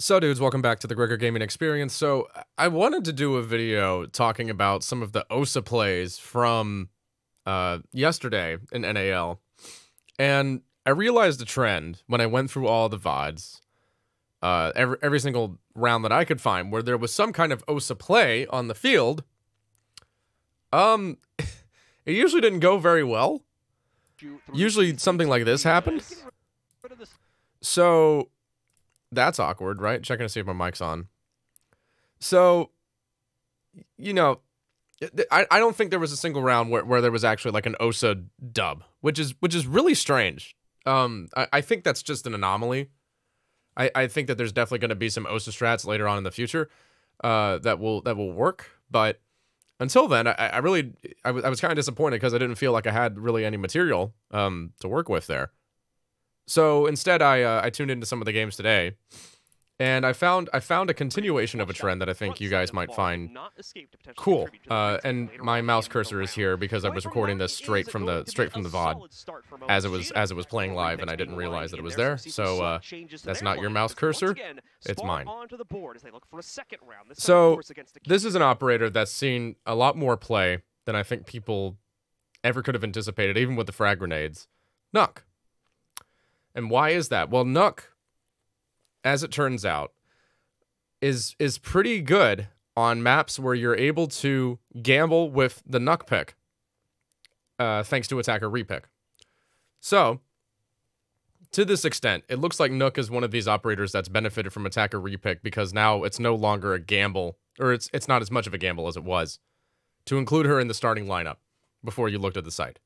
So dudes, welcome back to the Gregor Gaming Experience. So I wanted to do a video talking about some of the OSA plays from yesterday in NAL. And I realized a trend when I went through all the VODs, every single round that I could find, where there was some kind of OSA play on the field. It usually didn't go very well. Usually something like this happened. So that's awkward, right? Checking to see if my mic's on. So, you know, I don't think there was a single round where there was actually like an OSA dub, which is really strange. I think that's just an anomaly. I think that there's definitely going to be some OSA strats later on in the future that will work. But until then, I was kind of disappointed because I didn't feel like I had really any material to work with there. So instead, I tuned into some of the games today, and I found a continuation of a trend that I think you guys might find cool. And my mouse cursor is here because I was recording this straight from the VOD as it was playing live, and I didn't realize that it was there. So that's not your mouse cursor; it's mine. So this is an operator that's seen a lot more play than I think people ever could have anticipated, even with the frag grenades. Nokk. And why is that? Well, Nokk, as it turns out, is pretty good on maps where you're able to gamble with the Nokk pick, thanks to Attacker Repick. So, to this extent, it looks like Nokk is one of these operators that's benefited from Attacker Repick because now it's no longer a gamble, or it's not as much of a gamble as it was, to include her in the starting lineup before you looked at the site.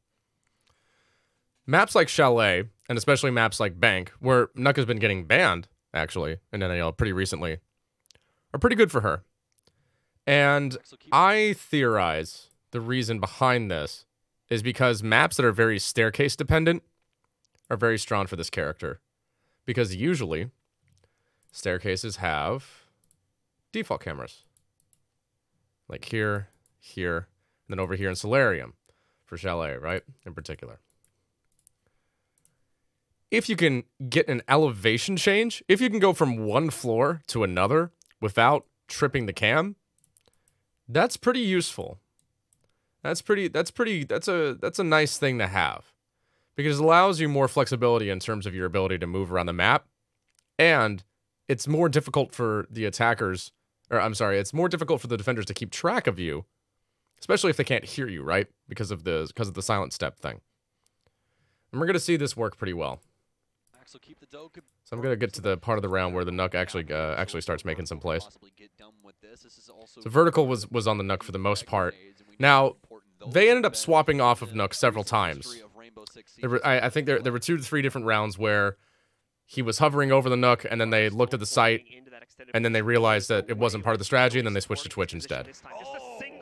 Maps like Chalet, and especially maps like Bank, where Nokk has been getting banned, actually, in NAL pretty recently, are pretty good for her. And I theorize the reason behind this is because maps that are very staircase-dependent are very strong for this character. Because usually, staircases have default cameras. Like here, here, and then over here in Solarium, for Chalet, right, in particular. If you can get an elevation change, if you can go from one floor to another without tripping the cam, that's pretty useful. That's a nice thing to have, because it allows you more flexibility in terms of your ability to move around the map, and it's more difficult for the attackers, or I'm sorry, it's more difficult for the defenders to keep track of you, especially if they can't hear you, right? Because of the silent step thing. And we're going to see this work pretty well. So I'm going to get to the part of the round where the Nokk actually starts making some plays. So Vertical was on the Nokk for the most part. Now, they ended up swapping off of Nokk several times. There were, I think there were 2 to 3 different rounds where he was hovering over the Nokk, and then they looked at the site, and then they realized that it wasn't part of the strategy, and then they switched to Twitch instead.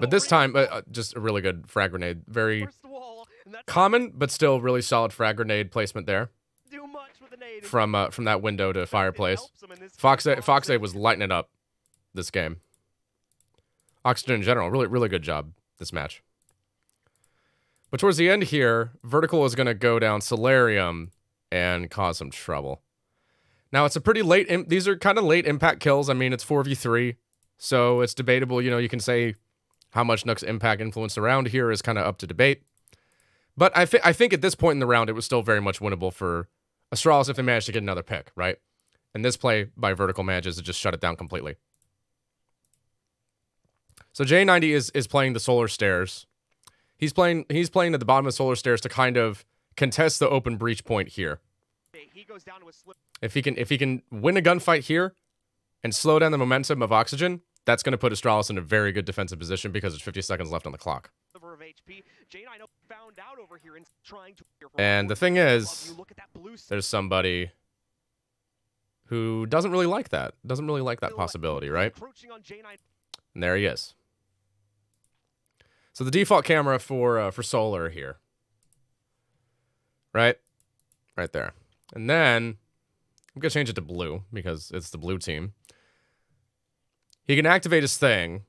But this time, just a really good frag grenade. Very common, but still really solid frag grenade placement there. From that window to fireplace. Fox A was lighting it up this game. Oxygen in general, really good job this match. But towards the end here, Vertical is going to go down Solarium and cause some trouble. Now, it's a pretty late... These are kind of late impact kills. I mean, it's 4v3, so it's debatable. You know, you can say how much Nook's impact influence around here is kind of up to debate. But I think at this point in the round, it was still very much winnable for Astralis if they managed to get another pick, right? And this play by Vertical manages to just shut it down completely. So J90 is playing the solar stairs. He's playing at the bottom of the solar stairs to kind of contest the open breach point here. He goes down to a slip. If he can win a gunfight here and slow down the momentum of Oxygen, that's going to put Astralis in a very good defensive position because there's 50 seconds left on the clock. And the thing is, there's somebody who doesn't really like that possibility, right? And there he is. So the default camera for solar here, right there. And then I'm gonna change it to blue because it's the blue team. He can activate his thing,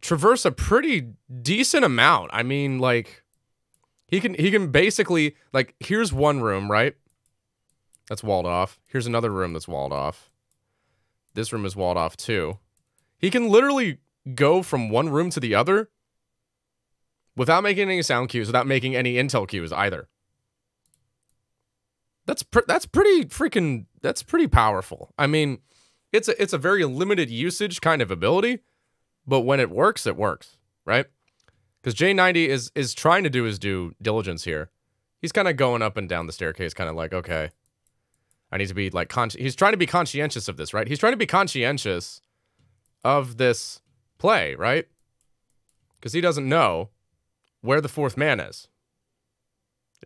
traverse a pretty decent amount. I mean, like, he can basically, like, here's one room, right? That's walled off. Here's another room that's walled off. This room is walled off too. He can literally go from one room to the other without making any sound cues, without making any intel cues either. That's pretty powerful. I mean, it's a very limited usage kind of ability, but when it works, right? Because J90 is trying to do his due diligence here. He's kind of going up and down the staircase, kind of like, okay, I need to be like, he's trying to be conscientious of this, right? He's trying to be conscientious of this play, right? Because he doesn't know where the fourth man is.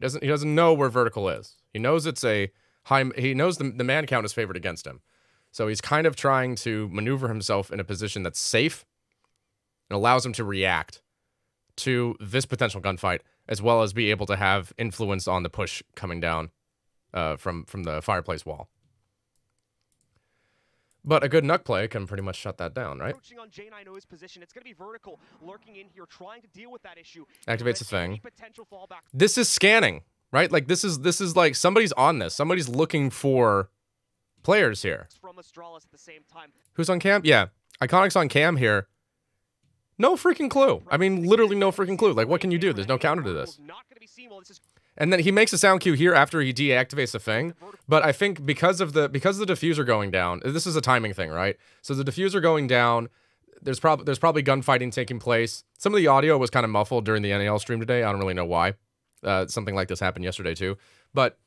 He doesn't know where vertical is. He knows it's a high, he knows the man count is favored against him. So he's kind of trying to maneuver himself in a position that's safe and allows him to react to this potential gunfight, as well as be able to have influence on the push coming down from the fireplace wall. But a good Nokk play can pretty much shut that down, right? Approaching on J90's position, it's going to be vertical lurking in here, trying to deal with that issue. Activates the thing. This is scanning, right? Like this is like somebody's on this. Somebody's looking for players here. From Astralis at the same time. Who's on cam? Yeah, Iconic's on cam here. No freaking clue. I mean, literally no freaking clue. Like, what can you do? There's no counter to this. And then he makes a sound cue here after he deactivates the thing. But I think because of the diffuser going down, this is a timing thing, right? So the diffuser going down, there's probably gunfighting taking place. Some of the audio was kind of muffled during the NAL stream today. I don't really know why. Something like this happened yesterday too. But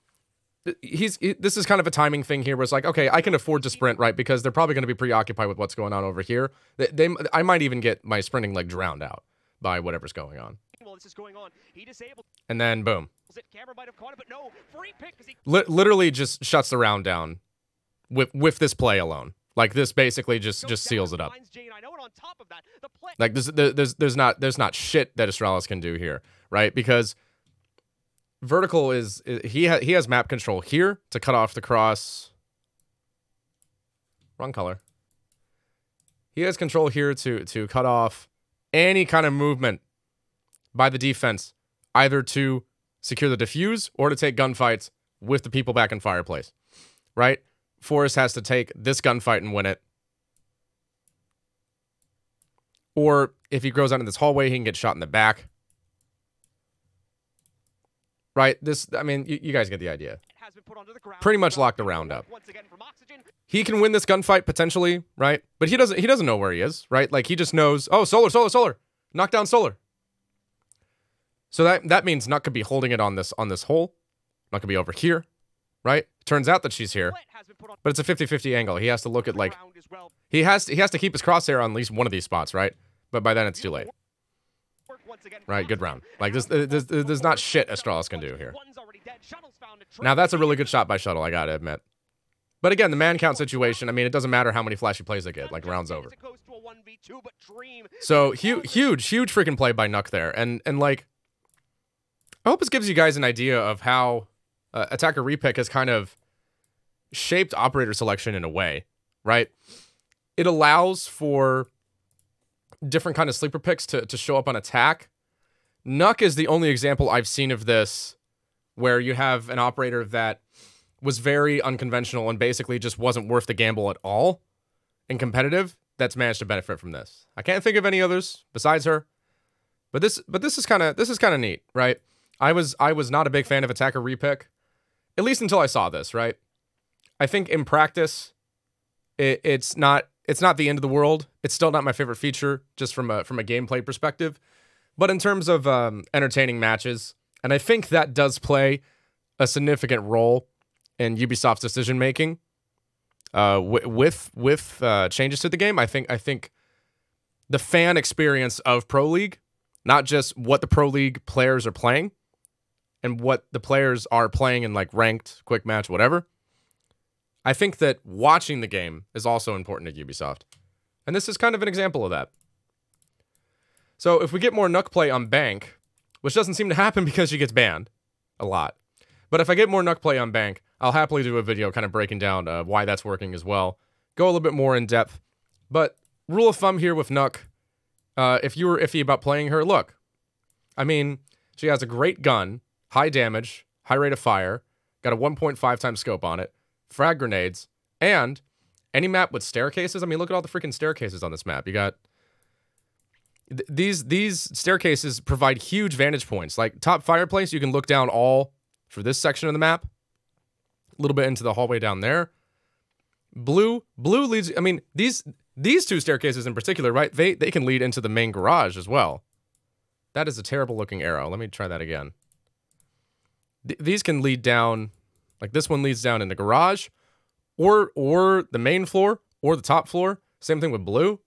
this is kind of a timing thing here where it's like, okay, I can afford to sprint, right? Because they're probably going to be preoccupied with what's going on over here. I might even get my sprinting leg drowned out by whatever's going on. Well, this is going on. He disabled. And then, boom. Camera might have caught it, but no. Free pick because he literally just shuts the round down with this play alone. Like, this basically just seals it up. Like, there's not shit that Astralis can do here, right? Because vertical he has map control here to cut off the cross. Wrong color. He has control here to cut off any kind of movement by the defense, either to secure the diffuse or to take gunfights with the people back in fireplace, right? Forrest has to take this gunfight and win it. Or if he grows out in this hallway, he can get shot in the back. Right, this, I mean, you guys get the idea. Pretty much locked the round up. He can win this gunfight, potentially, right? But he doesn't know where he is, right? Like, he just knows, oh, solar. Knock down solar. So that means Nokk could be holding it on this hole. Nokk could be over here, right? Turns out that she's here. But it's a 50-50 angle. He has to look at, like, he has to keep his crosshair on at least one of these spots, right? But by then it's too late. Right, good round. Like, this there's not shit Astralis can do here. Now, that's a really good shot by Shuttle, I gotta admit. But again, the man count situation, I mean, it doesn't matter how many flashy plays they get. Like, round's over. So, huge freaking play by Nokk there. And like, I hope this gives you guys an idea of how Attacker Repick has kind of shaped operator selection in a way, right? It allows for different kind of sleeper picks to show up on attack. Nokk is the only example I've seen of this where you have an operator that was very unconventional and basically just wasn't worth the gamble at all and competitive that's managed to benefit from this. I can't think of any others besides her. But this is kind of neat, right? I was not a big fan of Attacker Repick, at least until I saw this, right? I think in practice it's not the end of the world. It's still not my favorite feature, just from a gameplay perspective. But in terms of entertaining matches, and I think that does play a significant role in Ubisoft's decision making with changes to the game. I think the fan experience of Pro League, not just what the Pro League players are playing, and what the players are playing in like ranked, quick match, whatever. I think that watching the game is also important to Ubisoft. And this is kind of an example of that. So if we get more Nokk play on Bank, which doesn't seem to happen because she gets banned a lot. But if I get more Nokk play on Bank, I'll happily do a video kind of breaking down why that's working as well. Go a little bit more in depth. But rule of thumb here with Nokk, if you were iffy about playing her, look. I mean, she has a great gun, high damage, high rate of fire, got a 1.5 times scope on it, frag grenades, and Any map with staircases? I mean, look at all the freaking staircases on this map. You got... These staircases provide huge vantage points. Like, top fireplace, you can look down all for this section of the map. A little bit into the hallway down there. Blue leads... I mean, these two staircases in particular, right? They can lead into the main garage as well. That is a terrible-looking arrow. Let me try that again. These can lead down... Like, this one leads down in the garage, or the main floor, or the top floor. Same thing with blue.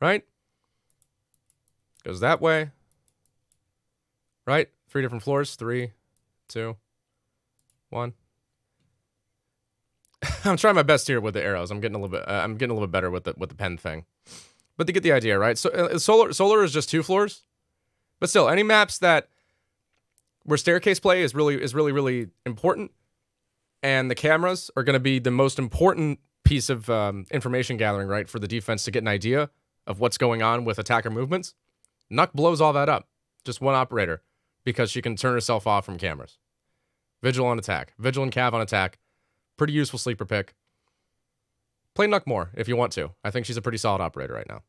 Right? Goes that way. Right? 3 different floors. 3, 2, 1. I'm trying my best here with the arrows. I'm getting a little bit. I'm getting a little bit better with the pen thing. But to get the idea, right? So solar is just 2 floors, but still, any maps that where staircase play is really important, and the cameras are going to be the most important piece of information gathering, right, for the defense to get an idea of what's going on with attacker movements. Nokk blows all that up. Just one operator, because she can turn herself off from cameras. Vigil on attack. Vigil and Cav on attack. Pretty useful sleeper pick. Play Nokk more if you want to. I think she's a pretty solid operator right now.